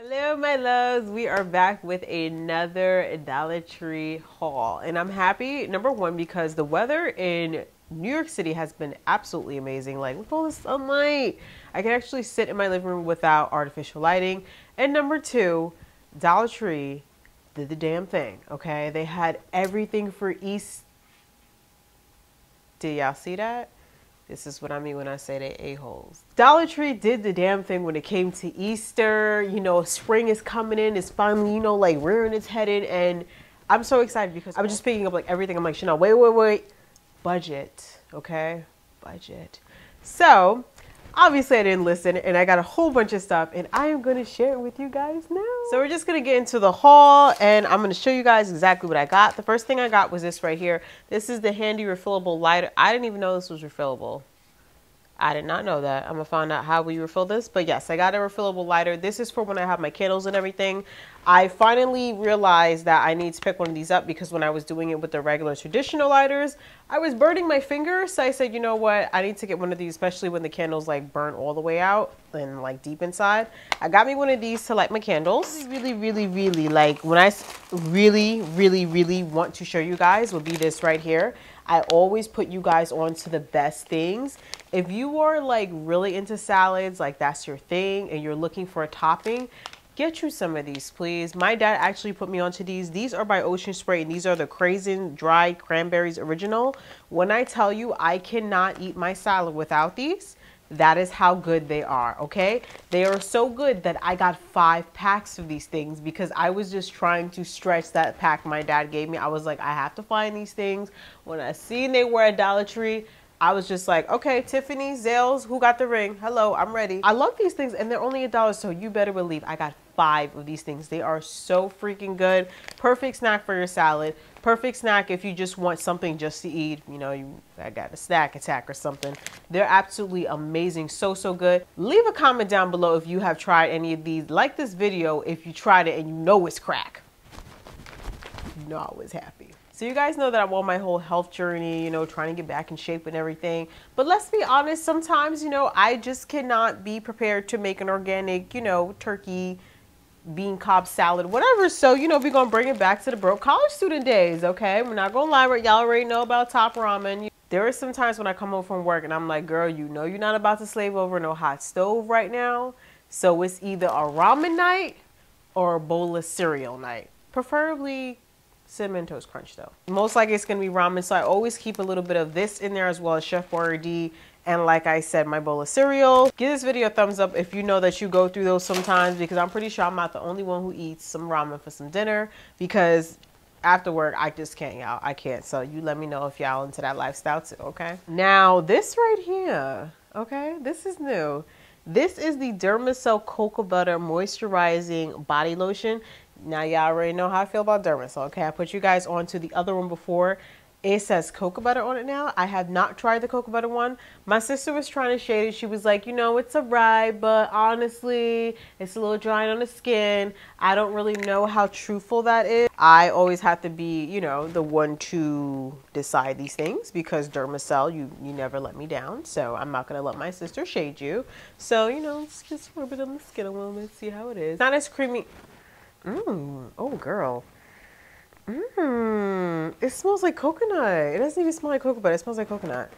Hello my loves, we are back with another Dollar Tree haul, and I'm happy, number one, because the weather in New York City has been absolutely amazing. Like, with all the sunlight, I can actually sit in my living room without artificial lighting. And number two, Dollar Tree did the damn thing, okay? They had everything for East. Did y'all see that? This is what I mean when I say they a-holes. Dollar Tree did the damn thing when it came to Easter. You know, spring is coming in. It's finally, you know, like rearing its head in. And I'm so excited because I was just picking up like everything. I'm like, Chanel, wait. Budget, okay? Budget. So obviously I didn't listen and I got a whole bunch of stuff and I am going to share it with you guys now. So we're just going to get into the haul and I'm going to show you guys exactly what I got. The first thing I got was this right here. This is the handy refillable lighter. I didn't even know this was refillable. I did not know that. I'm going to find out how we refill this. But yes, I got a refillable lighter. This is for when I have my candles and everything. I finally realized that I need to pick one of these up because when I was doing it with the regular traditional lighters, I was burning my finger. So I said, you know what? I need to get one of these, especially when the candles like burn all the way out and like deep inside. I got me one of these to light my candles. Really, like when I really want to show you guys will be this right here. I always put you guys on to the best things. If you are like really into salads, like that's your thing, and you're looking for a topping, get you some of these, please. My dad actually put me onto these. These are by Ocean Spray, and these are the Crazy Dry Cranberries Original. When I tell you I cannot eat my salad without these, that is how good they are, okay? They are so good that I got 5 packs of these things because I was just trying to stretch that pack my dad gave me. I was like, I have to find these things. When I seen they were at Dollar Tree, I was just like, okay, Tiffany, Zales, who got the ring? Hello, I'm ready. I love these things and they're only $1, so you better believe I got 5 of these things. They are so freaking good. Perfect snack for your salad. Perfect snack if you just want something just to eat, you know, I got a snack attack or something. They're absolutely amazing, so good. Leave a comment down below if you have tried any of these. Like this video if you tried it and you know it's crack. You know I was happy. So you guys know that I'm on my whole health journey, you know, trying to get back in shape and everything. But let's be honest, sometimes, you know, I just cannot be prepared to make an organic, you know, turkey, bean cob salad, whatever. So, you know, we're going to bring it back to the broke college student days, okay? We're not going to lie, y'all already know about Top Ramen. There are some times when I come home from work and I'm like, girl, you know you're not about to slave over no hot stove right now. So it's either a ramen night or a bowl of cereal night, preferably Cinnamon Toast Crunch though. Most likely it's gonna be ramen, so I always keep a little bit of this in there as well as Chef Boyardee. And like I said, my bowl of cereal. Give this video a thumbs up if you know that you go through those sometimes because I'm pretty sure I'm not the only one who eats some ramen for some dinner because after work, I just can't, y'all, I can't. So you let me know if y'all into that lifestyle too, okay? Now this right here, okay, this is new. This is the Dermacell Cocoa Butter Moisturizing Body Lotion. Now, y'all already know how I feel about Dermacell, okay? I put you guys on to the other one before. It says cocoa butter on it now. I have not tried the cocoa butter one. My sister was trying to shade it. She was like, you know, it's all right, but honestly, it's a little drying on the skin. I don't really know how truthful that is. I always have to be, you know, the one to decide these things because Dermacell, you never let me down. So I'm not going to let my sister shade you. So, you know, let's just rub it on the skin a little bit, see how it is. Not as creamy. Mmm, oh girl, mmm, it smells like coconut. It doesn't even smell like cocoa, but it smells like coconut.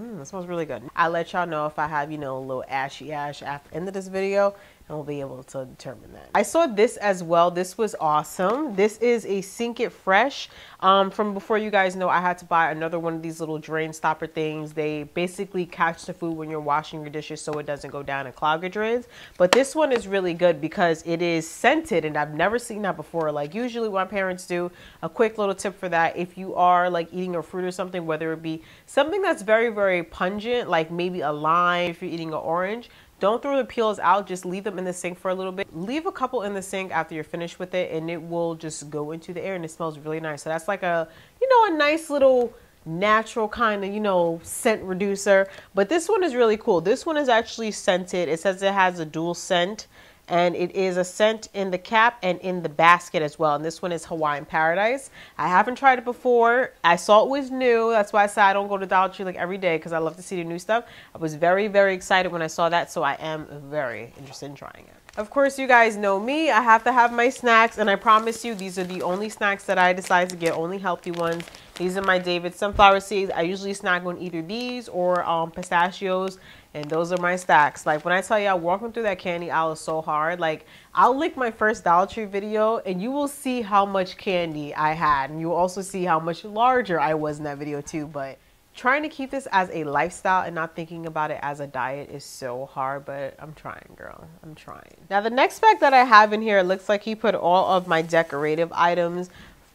Mmm, it smells really good. I'll let y'all know if I have, you know, a little ashy ash at the end of this video, and we'll be able to determine that. I saw this as well. This was awesome. This is a Sink It Fresh. From before, you guys know, I had to buy another one of these little drain stopper things. They basically catch the food when you're washing your dishes so it doesn't go down and clog your drains. But this one is really good because it is scented, and I've never seen that before. Like usually what my parents do, a quick little tip for that, if you are like eating a fruit or something, whether it be something that's very pungent, like maybe a lime, if you're eating an orange, don't throw the peels out, just leave them in the sink for a little bit. Leave a couple in the sink after you're finished with it and it will just go into the air and it smells really nice. So that's like a, you know, a nice little natural kind of, you know, scent reducer. But this one is really cool. This one is actually scented. It says it has a dual scent and it is a scent in the cap and in the basket as well. And this one is Hawaiian Paradise. I haven't tried it before. I saw it was new. That's why I said I don't go to Dollar Tree like every day because I love to see the new stuff. I was very excited when I saw that. So I am very interested in trying it. Of course, you guys know me. I have to have my snacks, and I promise you these are the only snacks that I decide to get, only healthy ones. These are my David sunflower seeds. I usually snack on either these or pistachios, and those are my stacks. Like, when I tell you I walking through that candy aisle is so hard, like, I'll link my first Dollar Tree video and you will see how much candy I had, and you'll also see how much larger I was in that video too. But trying to keep this as a lifestyle and not thinking about it as a diet is so hard, but I'm trying, girl. I'm trying. Now, the next bag that I have in here, it looks like he put all of my decorative items.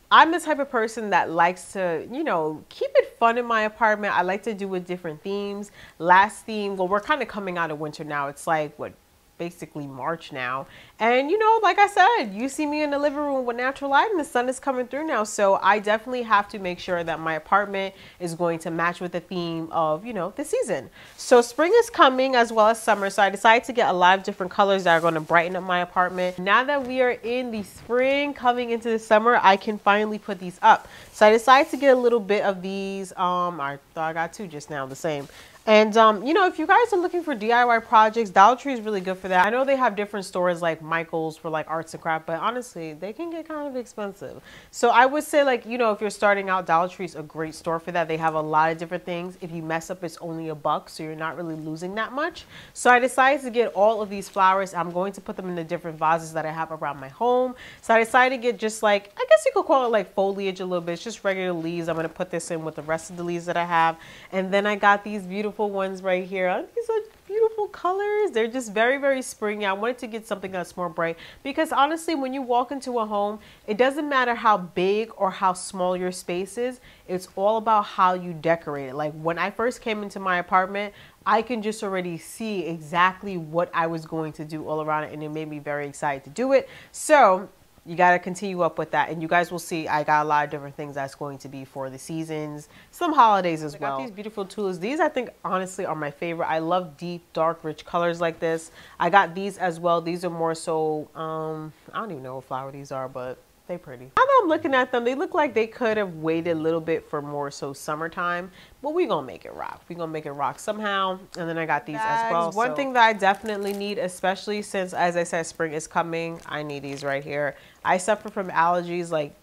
I'm the type of person that likes to, you know, keep it fun in my apartment. I like to do with different themes. Last theme, well, we're kind of coming out of winter now. It's like, what, basically March now. And, you know, like I said, you see me in the living room with natural light and the sun is coming through now. So I definitely have to make sure that my apartment is going to match with the theme of, you know, the season. So spring is coming as well as summer. So I decided to get a lot of different colors that are going to brighten up my apartment. Now that we are in the spring coming into the summer, I can finally put these up. So I decided to get a little bit of these. I thought I got two just now, the same. And, you know, if you guys are looking for DIY projects, Dollar Tree is really good for that. I know they have different stores like Michaels for like arts and craft, but honestly, they can get kind of expensive. So I would say, like, you know, if you're starting out, Dollar Tree is a great store for that. They have a lot of different things. If you mess up, it's only $1, so you're not really losing that much. So I decided to get all of these flowers. I'm going to put them in the different vases that I have around my home. So I decided to get just like, I guess you could call it like foliage a little bit. It's just regular leaves. I'm going to put this in with the rest of the leaves that I have. And then I got these beautiful ones right here. Aren't these so beautiful colors? They're just very, very springy. I wanted to get something that's more bright because honestly, when you walk into a home, it doesn't matter how big or how small your space is. It's all about how you decorate it. Like, when I first came into my apartment, I can just already see exactly what I was going to do all around it, and it made me very excited to do it. So you got to continue up with that. And you guys will see I got a lot of different things that's going to be for the seasons, some holidays as well. I got these beautiful tulips. These, I think, honestly, are my favorite. I love deep, dark, rich colors like this. I got these as well. These are more so, I don't even know what flower these are, but they're pretty. Now that I'm looking at them, they look like they could have waited a little bit for more so summertime, but we're going to make it rock. We're going to make it rock somehow. And then I got these as well. One thing that I definitely need, especially since, as I said, spring is coming, I need these right here. I suffer from allergies, like,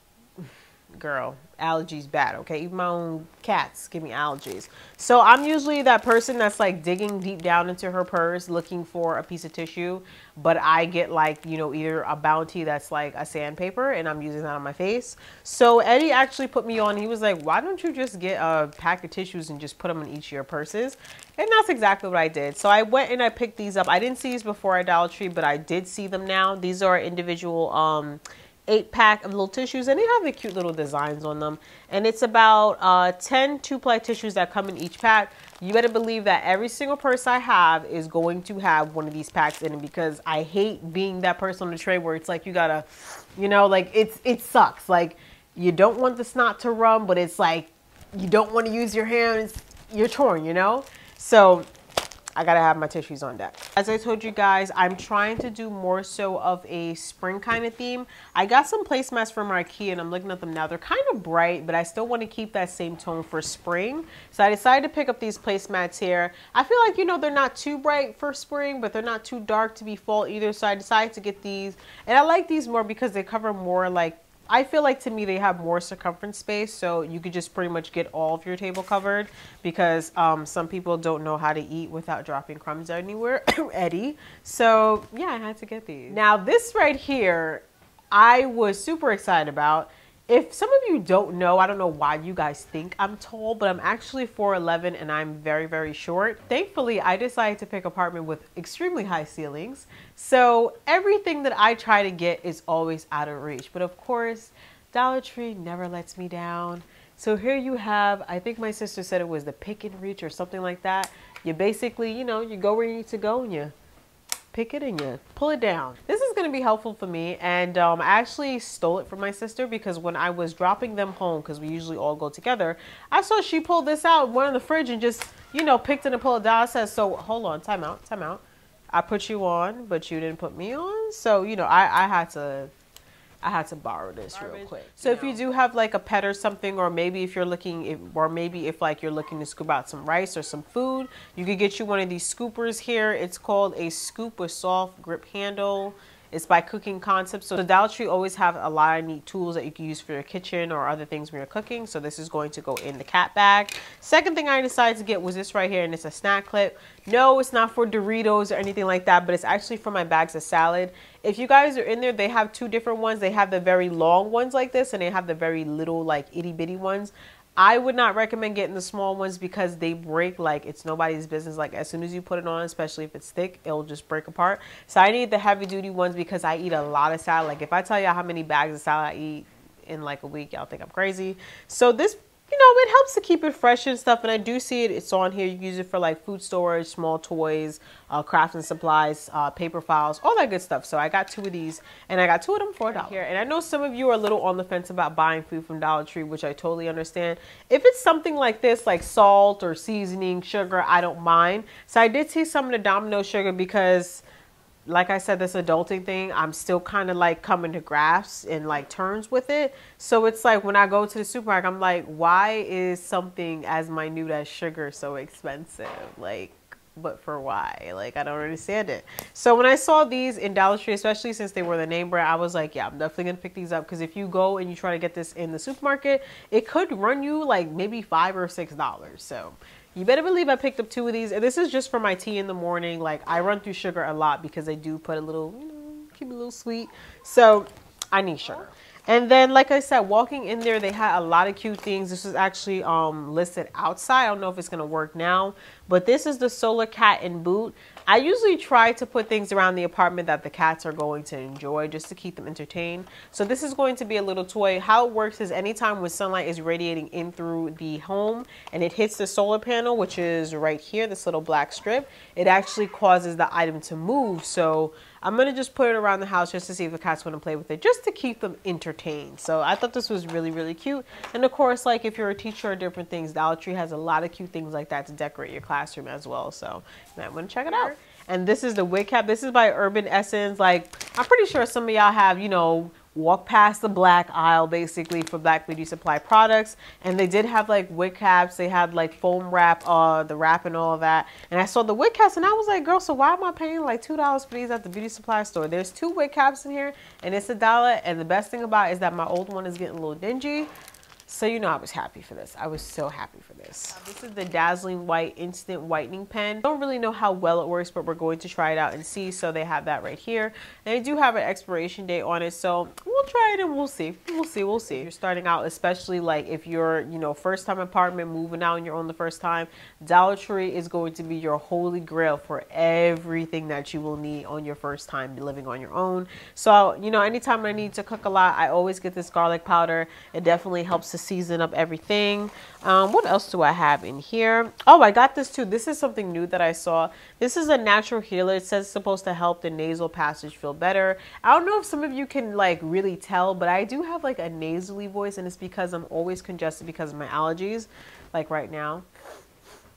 girl, allergies bad, okay? Even my own cats give me allergies. So I'm usually that person that's like digging deep down into her purse looking for a piece of tissue, but I get like, you know, either a Bounty that's like a sandpaper and I'm using that on my face. So Eddie actually put me on. He was like, why don't you just get a pack of tissues and just put them in each of your purses? And that's exactly what I did. So I went and I picked these up. I didn't see these before at Dollar Tree, but I did see them now. These are individual 8-pack of little tissues, and they have the cute little designs on them. And it's about 10 2-ply tissues that come in each pack. You better believe that every single purse I have is going to have one of these packs in it, because I hate being that person on the tray where it's like you gotta, you know, like it sucks. Like, you don't want the snot to run, but it's like you don't want to use your hands. You're torn, you know? So I gotta have my tissues on deck. As I told you guys, I'm trying to do more so of a spring kind of theme. I got some placemats from IKEA and I'm looking at them now. They're kind of bright, but I still want to keep that same tone for spring. So I decided to pick up these placemats here. I feel like, you know, they're not too bright for spring, but they're not too dark to be fall either. So I decided to get these, and I like these more because they cover more, like, I feel like, to me, they have more circumference space, so you could just pretty much get all of your table covered, because some people don't know how to eat without dropping crumbs anywhere, Eddie. So yeah, I had to get these. Now this right here, I was super excited about. If some of you don't know, I don't know why you guys think I'm tall, but I'm actually 4'11" and I'm very, very short. Thankfully, I decided to pick an apartment with extremely high ceilings. So everything that I try to get is always out of reach. But of course, Dollar Tree never lets me down. So here you have, I think my sister said it was the pick and reach or something like that. You basically, you know, you go where you need to go and you pick it and you pull it down. This is going to be helpful for me, and I actually stole it from my sister, because when I was dropping them home, because we usually all go together, I saw she pulled this out, went in the fridge and just, you know, picked it and pulled it down. I said, so hold on, time out, time out. I put you on, but you didn't put me on. So, you know, I had to I had to borrow this real quick. So if you do have like a pet or something, or maybe if you're looking, you're looking to scoop out some rice or some food, you could get you one of these scoopers here. It's called a scoop with soft grip handle. It's by Cooking Concepts. So the Dollar Tree always have a lot of neat tools that you can use for your kitchen or other things when you're cooking. So this is going to go in the cat bag. Second thing I decided to get was this right here, and it's a snack clip. No, it's not for Doritos or anything like that, but it's actually for my bags of salad. If you guys are in there, they have two different ones. They have the very long ones like this, and they have the very little like itty bitty ones. I would not recommend getting the small ones because they break like it's nobody's business. Like as soon as you put it on, especially if it's thick, it'll just break apart. So I need the heavy duty ones because I eat a lot of salad. Like if I tell you how many bags of salad I eat in like a week, y'all think I'm crazy. So this, you know, it helps to keep it fresh and stuff. And I do see it, it's on here. You use it for like food storage, small toys, crafts and supplies, paper files, all that good stuff. So I got two of these, and I got two of them for $1 here. And I know some of you are a little on the fence about buying food from Dollar Tree, which I totally understand. If it's something like this, like salt or seasoning, sugar, I don't mind. So I did see some of the Domino sugar because, like I said, this adulting thing, I'm still kind of like coming to grasps and like turns with it. So it's like when I go to the supermarket, I'm like, why is something as minute as sugar so expensive? Like, but for why? Like, I don't understand it. So when I saw these in Dollar Tree, especially since they were the name brand, I was like, yeah, I'm definitely gonna pick these up, because if you go and you try to get this in the supermarket, it could run you like maybe $5 or $6. So you better believe I picked up two of these. And this is just for my tea in the morning. Like, I run through sugar a lot because I do put a little, you know, keep it a little sweet. So I need sugar. And then, like I said, walking in there, they had a lot of cute things. This is actually listed outside. I don't know if it's going to work now, but this is the solar cat and boot. I usually try to put things around the apartment that the cats are going to enjoy just to keep them entertained. So this is going to be a little toy. How it works is anytime when sunlight is radiating in through the home and it hits the solar panel, which is right here, this little black strip, it actually causes the item to move. So I'm going to just put it around the house just to see if the cats want to play with it, just to keep them entertained. So I thought this was really, really cute. And of course, like if you're a teacher or different things, Dollar Tree has a lot of cute things like that to decorate your classroom as well. So you might want to check it out. And this is the wig cap. This is by Urban Essence. Like, I'm pretty sure some of y'all have, you know, walk past the black aisle basically for Black Beauty Supply products, and they did have like wig caps. They had like foam wrap, the wrap and all of that. And I saw the wig caps and I was like, girl, so why am I paying like $2 for these at the beauty supply store? There's two wig caps in here and it's $1. And the best thing about it is that my old one is getting a little dingy. So, you know, I was happy for this. I was so happy for this. This is the Dazzling White Instant Whitening Pen. Don't really know how well it works, but we're going to try it out and see. So they have that right here. And they do have an expiration date on it. So we'll try it and we'll see. We'll see. We'll see. If you're starting out, especially like if you're, you know, first time apartment, moving out and you're on the first time, Dollar Tree is going to be your holy grail for everything that you will need on your first time living on your own. So, you know, anytime I need to cook a lot, I always get this garlic powder. It definitely helps to season up everything. What else do I have in here? Oh, I got this too. This is something new that I saw. This is a natural healer. It says it's supposed to help the nasal passage feel better. I don't know if some of you can like really tell, but I do have like a nasally voice, and it's because I'm always congested because of my allergies. Like right now,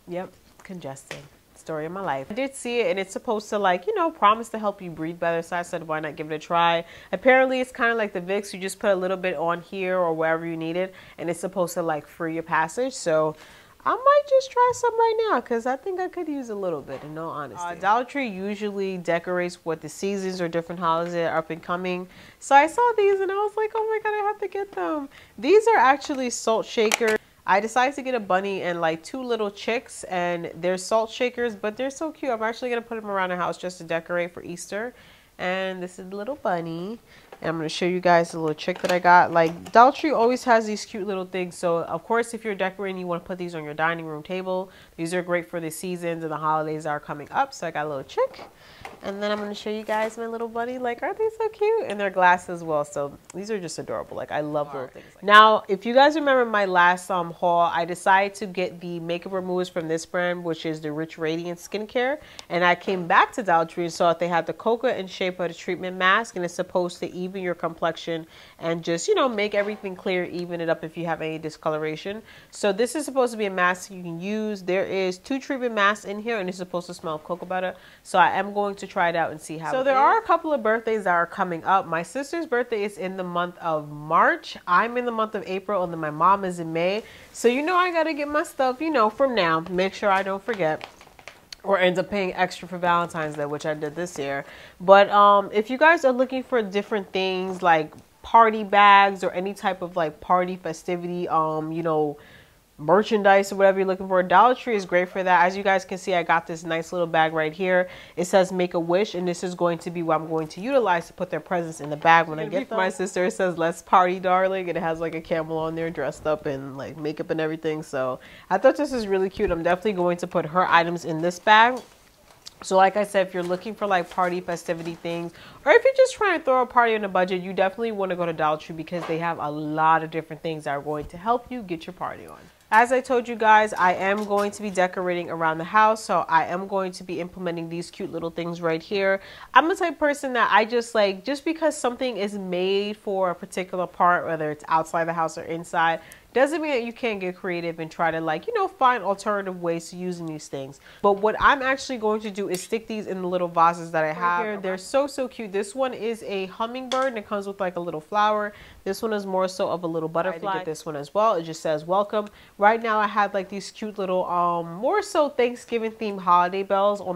yep, congested. Story of my life. I did see it, and it's supposed to like, you know, promise to help you breathe better. So I said, why not give it a try? Apparently it's kind of like the Vicks. You just put a little bit on here or wherever you need it, and it's supposed to like free your passage. So I might just try some right now because I think I could use a little bit, in all honesty. Dollar Tree usually decorates what the seasons or different holidays that are up and coming. So I saw these and I was like, oh my God, I have to get them. These are actually salt shakers. I decided to get a bunny and like two little chicks, and they're salt shakers, but they're so cute. I'm actually going to put them around the house just to decorate for Easter. And this is the little bunny. And I'm going to show you guys the little chick that I got. Like, Dollar Tree always has these cute little things. So, of course, if you're decorating, you want to put these on your dining room table. These are great for the seasons and the holidays that are coming up. So I got a little chick. And then I'm going to show you guys my little bunny. Like, aren't they so cute? And their glass as well. So these are just adorable. Like, I love little things like now, that. If you guys remember my last haul, I decided to get the makeup removers from this brand, which is the Rich Radiant Skincare. And I came back to Dollar Tree and saw that they had the Cocoa and Shea Butter Treatment Mask. And it's supposed to even your complexion and just, you know, make everything clear, even it up if you have any discoloration. So this is supposed to be a mask you can use. There is two treatment masks in here, and it's supposed to smell of cocoa butter. So I am going to try it out and see how it is. So there are a couple of birthdays that are coming up. My sister's birthday is in the month of March. I'm in the month of April, and then my mom is in May. So you know I gotta get my stuff, you know, from now. Make sure I don't forget. Or end up paying extra for Valentine's Day, which I did this year. But if you guys are looking for different things like party bags or any type of like party festivity, you know, merchandise or whatever you're looking for, Dollar Tree is great for that. As you guys can see, I got this nice little bag right here. It says Make a Wish, and this is going to be what I'm going to utilize to put their presents in the bag when I get them. My sister, it says Let's Party Darling, and it has like a camel on there dressed up in like makeup and everything. So I thought this is really cute. I'm definitely going to put her items in this bag. So like I said, if you're looking for like party festivity things, or if you're just trying to throw a party on a budget, you definitely want to go to Dollar Tree because they have a lot of different things that are going to help you get your party on. As I told you guys, I am going to be decorating around the house, so I am going to be implementing these cute little things right here. I'm the type of person that I just like, just because something is made for a particular part, whether it's outside the house or inside, doesn't mean that you can't get creative and try to like, you know, find alternative ways to using these things. But what I'm actually going to do is stick these in the little vases that I have here. They're so cute. This one is a hummingbird and it comes with like a little flower. This one is more so of a little butterfly. I did get this one as well. It just says welcome. Right now I have like these cute little more so Thanksgiving themed holiday bells on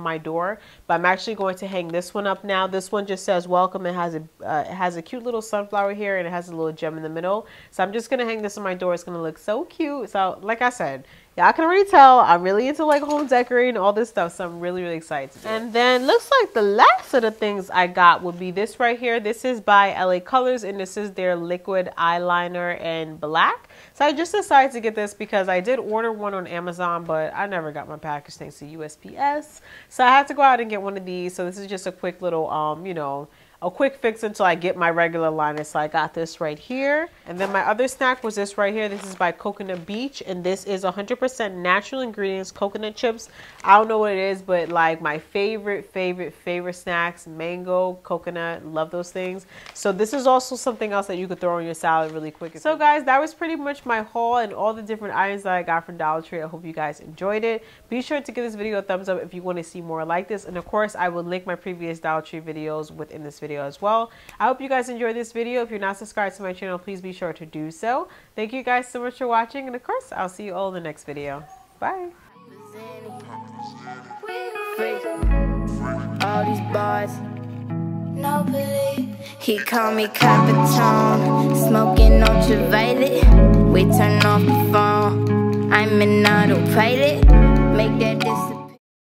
my door, but I'm actually going to hang this one up now. This one just says welcome. It has a cute little sunflower here and it has a little gem in the middle. So I'm just gonna hang this my door. Is gonna look so cute. So like I said, y'all can already tell I'm really into like home decorating and all this stuff, so I'm really excited to do it. And then looks like the last of the things I got would be this right here. This is by LA Colors and this is their liquid eyeliner in black. So I just decided to get this because I did order one on Amazon, but I never got my package thanks to USPS, so I had to go out and get one of these. So this is just a quick little you know, a quick fix until I get my regular liner. So I got this right here. And then my other snack was this right here. This is by Coconut Beach and this is 100% natural ingredients coconut chips. I don't know what it is, but like my favorite snacks, mango, coconut, love those things. So this is also something else that you could throw on your salad really quick. So guys, that was pretty much my haul and all the different items that I got from Dollar Tree. I hope you guys enjoyed it. Be sure to give this video a thumbs up if you want to see more like this, and of course I will link my previous Dollar Tree videos within this video as well. I hope you guys enjoyed this video. If you're not subscribed to my channel, please be sure to do so. Thank you guys so much for watching, and of course I'll see you all in the next video. Bye. All these bars, no belief. He called me Capitone, smoking ultraviolet. We turn off the phone, I'm in autopilot. Make that